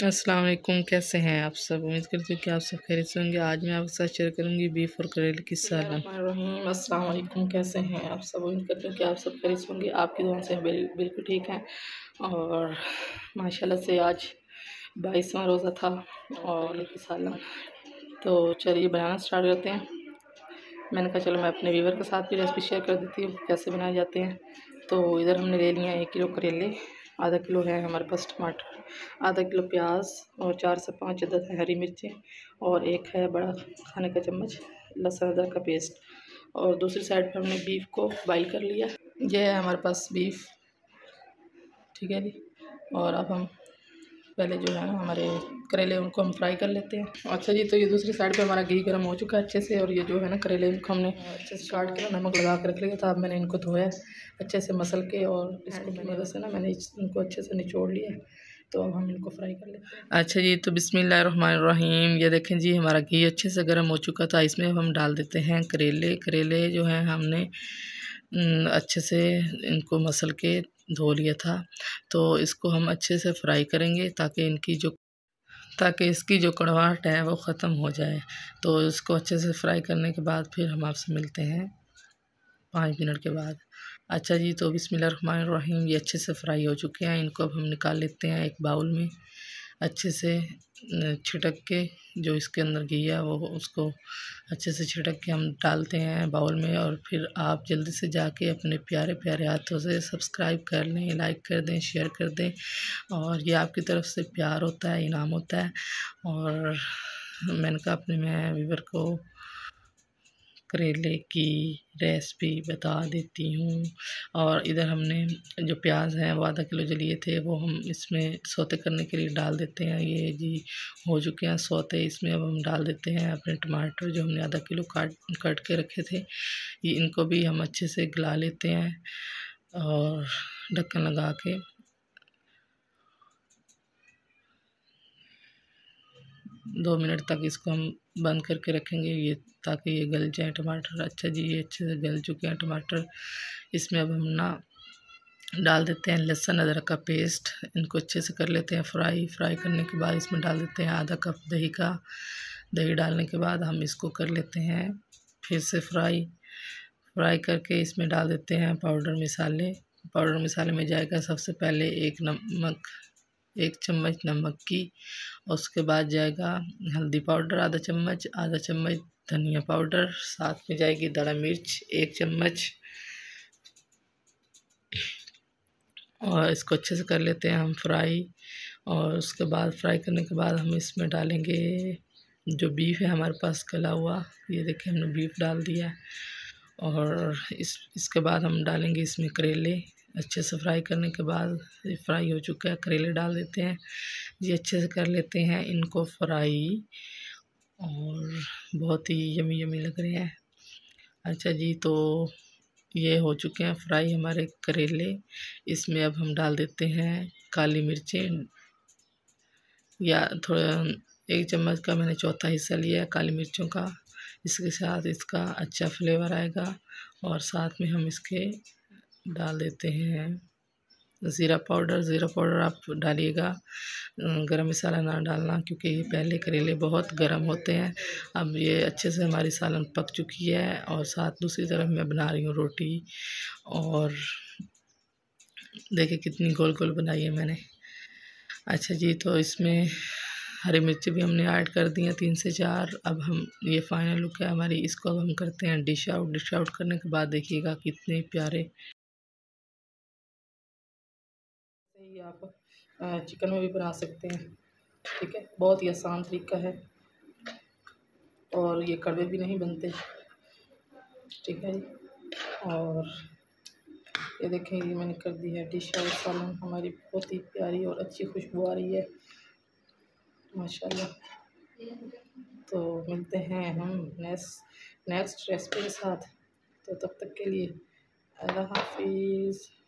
अस्सलाम वालेकुम, कैसे हैं आप सब। उम्मीद करती हूँ कि आप सब खैरियत से होंगे। आज मैं आपके साथ शेयर करूँगी बीफ और करेले की सालन। अस्सलाम वालेकुम, कैसे हैं आप सब। उम्मीद करती हूँ कि आप सब खैरियत से होंगे। आपकी दुआ से बिल्कुल ठीक हैं और माशाल्लाह से आज 22वां रोज़ा था और सालन। तो चलिए बनाना स्टार्ट करते हैं। मैंने कहा चलो मैं अपने व्यूवर के साथ भी रेसिपी शेयर कर देती हूँ कैसे बनाए जाते हैं। तो इधर हमने ले लिया 1 किलो करेले, आधा किलो है हमारे पास टमाटर, आधा किलो प्याज और 4 से 5 अदद है हरी मिर्चें और एक है बड़ा खाने का चम्मच लहसुन अदरक का पेस्ट। और दूसरी साइड पर हमने बीफ को बॉईल कर लिया। यह है हमारे पास बीफ, ठीक है जी। और अब हम पहले जो है ना हमारे करेले उनको हम फ्राई कर लेते हैं। अच्छा जी, तो ये दूसरी साइड पे हमारा घी गर्म हो चुका है अच्छे से। और ये जो है ना करेले उनको हमने अच्छे से काट के नमक लगा कर रख लिया था। अब मैंने इनको धोया अच्छे से मसल के और इसकी मदद से ना मैंने इनको अच्छे से निचोड़ लिया। तो अब हम इनको फ्राई कर लेते हैं। अच्छा जी, तो बिस्मिल्लाहिर्रहमानिर्रहीम। ये देखें जी हमारा घी अच्छे से गर्म हो चुका था। इसमें अब हम डाल देते हैं करेले। करेले जो है हमने अच्छे से इनको मसल के धो लिया था। तो इसको हम अच्छे से फ्राई करेंगे ताकि इसकी जो कड़वाहट है वो ख़त्म हो जाए। तो इसको अच्छे से फ्राई करने के बाद फिर हम आपसे मिलते हैं 5 मिनट के बाद। अच्छा जी, तो बिस्मिल्लाहिर्रहमानिर्रहीम ये अच्छे से फ्राई हो चुके हैं। इनको अब हम निकाल लेते हैं एक बाउल में, अच्छे से छिटक के जो इसके अंदर घी है वो उसको अच्छे से छिटक के हम डालते हैं बाउल में। और फिर आप जल्दी से जाके अपने प्यारे प्यारे हाथों से सब्सक्राइब कर लें, लाइक कर दें, शेयर कर दें। और ये आपकी तरफ से प्यार होता है, इनाम होता है। और मैंने कहा अपने व्यूवर को करेले की रेसिपी बता देती हूँ। और इधर हमने जो प्याज हैं वो आधा किलो जो लिए थे वो हम इसमें सौते करने के लिए डाल देते हैं। ये जी हो चुके हैं सौते। इसमें अब हम डाल देते हैं अपने टमाटर जो हमने आधा किलो काट के रखे थे। ये इनको भी हम अच्छे से गला लेते हैं और ढक्कन लगा के। दो मिनट तक इसको हम बंद करके रखेंगे ये ताकि ये गल जाए टमाटर। अच्छा जी, ये अच्छे से गल चुके हैं टमाटर। इसमें अब हम ना डाल देते हैं लहसुन अदरक का पेस्ट। इनको अच्छे से कर लेते हैं फ्राई। फ्राई करने के बाद इसमें डाल देते हैं आधा कप दही का। दही डालने के बाद हम इसको कर लेते हैं फिर से फ्राई। फ्राई करके इसमें डाल देते हैं पाउडर मसाले। पाउडर मसाले में जाएगा सबसे पहले 1 चम्मच नमक की। और उसके बाद जाएगा हल्दी पाउडर आधा चम्मच, धनिया पाउडर, साथ में जाएगी दाढ़ा मिर्च 1 चम्मच। और इसको अच्छे से कर लेते हैं हम फ्राई। और उसके बाद फ्राई करने के बाद हम इसमें डालेंगे जो बीफ है हमारे पास गला हुआ। ये देखिए हमने बीफ डाल दिया। और इसके बाद हम डालेंगे इसमें करेले। अच्छे से फ्राई करने के बाद फ्राई हो चुका है, करेले डाल देते हैं जी। अच्छे से कर लेते हैं इनको फ्राई और बहुत ही यमी यमी लग रहे हैं। अच्छा जी, तो ये हो चुके हैं फ्राई हमारे करेले। इसमें अब हम डाल देते हैं काली मिर्चें या थोड़ा 1 चम्मच का मैंने चौथा हिस्सा लिया है काली मिर्चों का। इसके साथ इसका अच्छा फ्लेवर आएगा। और साथ में हम इसके डाल देते हैं ज़ीरा पाउडर। ज़ीरा पाउडर आप डालिएगा, गरम मसाला ना डालना क्योंकि ये पहले करेले बहुत गरम होते हैं। अब ये अच्छे से हमारी सालन पक चुकी है। और साथ दूसरी तरफ मैं बना रही हूँ रोटी। और देखिए कितनी गोल गोल बनाई है मैंने। अच्छा जी, तो इसमें हरी मिर्ची भी हमने ऐड कर दी हैं 3 से 4। अब हम ये फाइनल लुक है हमारी। इसको अब हम करते हैं डिश आउट। डिश आउट करने के बाद देखिएगा कितने प्यारे। आप चिकन में भी बना सकते हैं, ठीक है। बहुत ही आसान तरीका है और ये कड़वे भी नहीं बनते, ठीक है। और ये देखें ये मैंने कर दी है डिश और सालन हमारी बहुत ही प्यारी और अच्छी खुशबू आ रही है माशाल्लाह। तो मिलते हैं हम नेक्स्ट रेसिपी के साथ। तो तब तक के लिए अल्लाह हाफिज़।